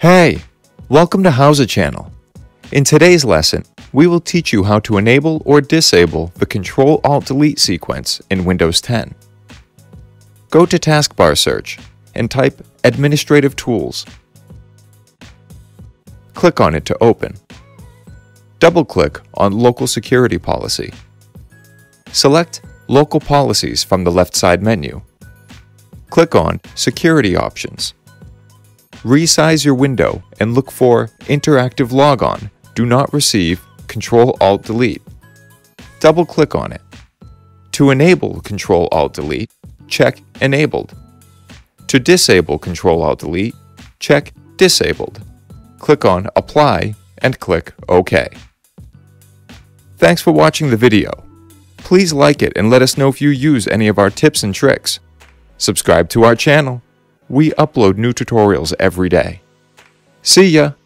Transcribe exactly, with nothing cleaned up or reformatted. Hey, welcome to HOWZA channel. In today's lesson, we will teach you how to enable or disable the control alt delete sequence in Windows ten. Go to taskbar search and type Administrative Tools. Click on it to open. Double-click on Local Security Policy. Select Local Policies from the left side menu. Click on Security Options. Resize your window and look for Interactive Logon. Do not receive control alt delete. Double-click on it. To enable control alt delete, check Enabled. To disable control alt delete, check Disabled. Click on Apply and click OK. Thanks for watching the video. Please like it and let us know if you use any of our tips and tricks. Subscribe to our channel. We upload new tutorials every day. See ya!